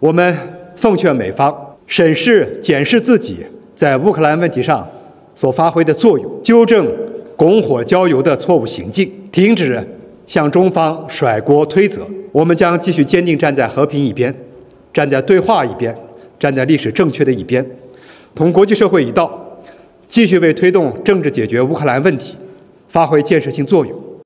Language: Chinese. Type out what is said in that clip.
我们奉劝美方审视、检视自己在乌克兰问题上所发挥的作用，纠正拱火浇油的错误行径，停止向中方甩锅推责。我们将继续坚定站在和平一边，站在对话一边，站在历史正确的一边，同国际社会一道，继续为推动政治解决乌克兰问题发挥建设性作用。